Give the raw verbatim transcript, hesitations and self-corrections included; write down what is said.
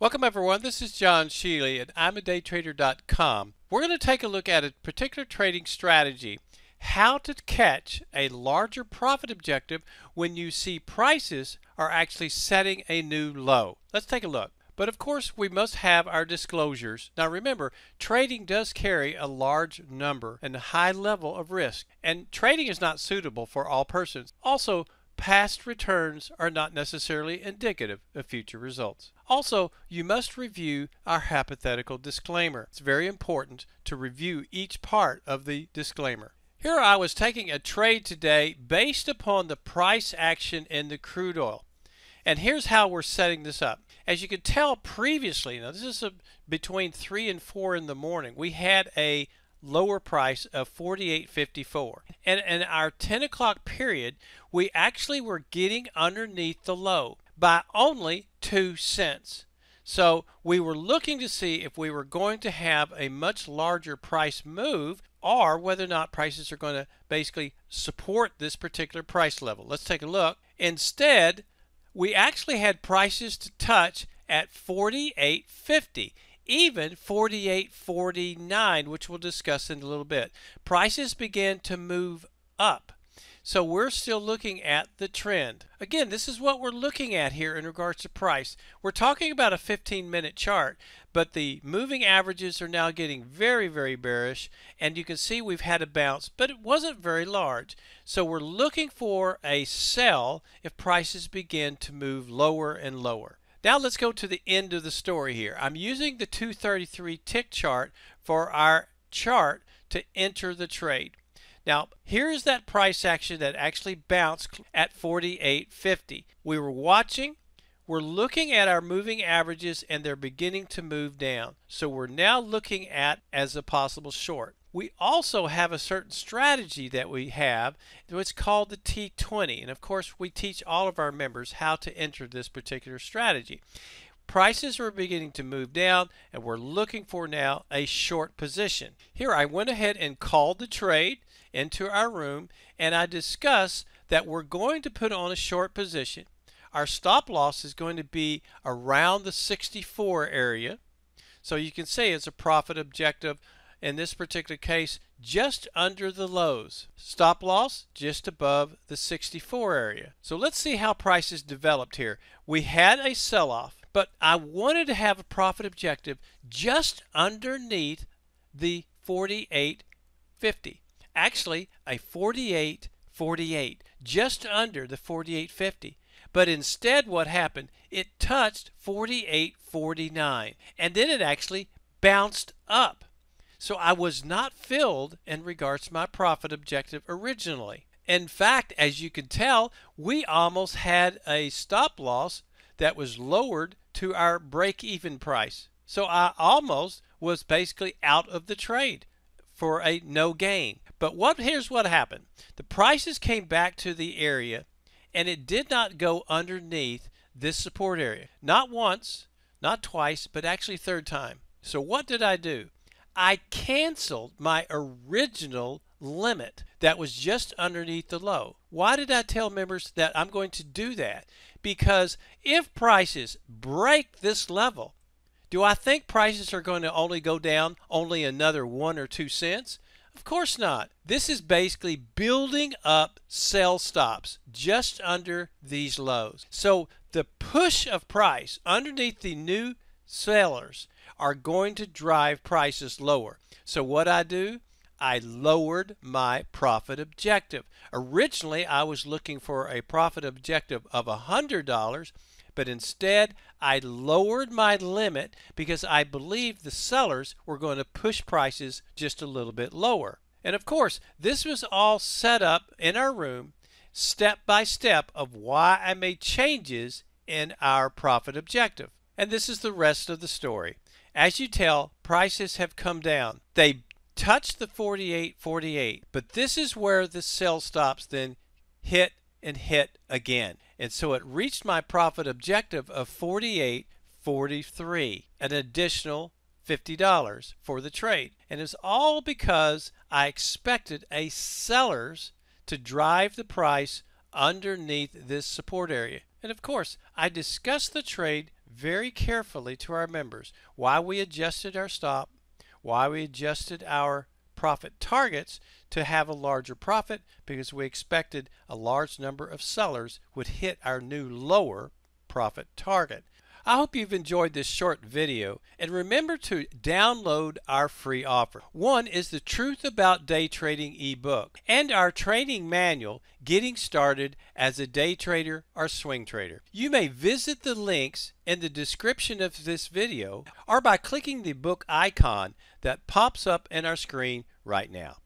Welcome everyone, this is John Sheeley and I'm at day trader dot com. We're going to take a look at a particular trading strategy, how to catch a larger profit objective when you see prices are actually setting a new low. Let's take a look. But of course we must have our disclosures. Now remember, trading does carry a large number and a high level of risk, and trading is not suitable for all persons. Also, past returns are not necessarily indicative of future results. Also, you must review our hypothetical disclaimer. It's very important to review each part of the disclaimer. Here I was taking a trade today based upon the price action in the crude oil. And here's how we're setting this up. As you could tell previously, now this is a, between three and four in the morning, we had a lower price of forty-eight fifty-four, and in our ten o'clock period we actually were getting underneath the low by only two cents. So we were looking to see if we were going to have a much larger price move, or whether or not prices are going to basically support this particular price level. Let's take a look. Instead, we actually had prices to touch at forty-eight fifty, even forty-eight forty-nine, which we'll discuss in a little bit. Prices began to move up. So we're still looking at the trend. Again, this is what we're looking at here in regards to price. We're talking about a fifteen minute chart, but the moving averages are now getting very, very bearish, and you can see we've had a bounce, but it wasn't very large. So we're looking for a sell if prices begin to move lower and lower. Now let's go to the end of the story here. I'm using the two thirty-three tick chart for our chart to enter the trade. Now here's that price action that actually bounced at forty-eight fifty. We were watching, we're looking at our moving averages, and they're beginning to move down. So we're now looking at as a possible short. We also have a certain strategy that we have. It's called the T twenty, and of course we teach all of our members how to enter this particular strategy. Prices are beginning to move down, and we're looking for now a short position. Here I went ahead and called the trade into our room, and I discussed that we're going to put on a short position. Our stop loss is going to be around the sixty-four area, so you can see it's a profit objective. In this particular case, just under the lows. Stop loss just above the sixty-four area. So let's see how prices developed here. We had a sell-off, but I wanted to have a profit objective just underneath the forty-eight fifty. Actually, a forty-eight forty-eight, just under the forty-eight fifty. But instead what happened, it touched forty-eight forty-nine, and then it actually bounced up. So I was not filled in regards to my profit objective originally. In fact, as you can tell, we almost had a stop loss that was lowered to our break-even price. So I almost was basically out of the trade for a no gain. But what here's what happened. The prices came back to the area, and it did not go underneath this support area. Not once, not twice, but actually third time. So what did I do? I canceled my original limit that was just underneath the low. Why did I tell members that I'm going to do that? Because if prices break this level, do I think prices are going to only go down only another one or two cents? Of course not. This is basically building up sell stops just under these lows. So the push of price underneath the new sellers are going to drive prices lower. So what I do, I lowered my profit objective. Originally I was looking for a profit objective of a hundred dollars, but instead I lowered my limit because I believed the sellers were going to push prices just a little bit lower. And of course this was all set up in our room, step by step, of why I made changes in our profit objective. And this is the rest of the story. As you tell, prices have come down. They touched the forty-eight forty-eight, but this is where the sell stops then hit and hit again. And so it reached my profit objective of forty-eight forty-three, an additional fifty dollars for the trade. And it's all because I expected a sellers to drive the price underneath this support area. And of course, I discussed the trade very carefully to our members why we adjusted our stop, why we adjusted our profit targets to have a larger profit, because we expected a large number of sellers would hit our new lower profit target. I hope you've enjoyed this short video, and remember to download our free offer. One is the Truth About Day Trading ebook and our training manual, Getting Started as a Day Trader or Swing Trader. You may visit the links in the description of this video or by clicking the book icon that pops up in our screen right now.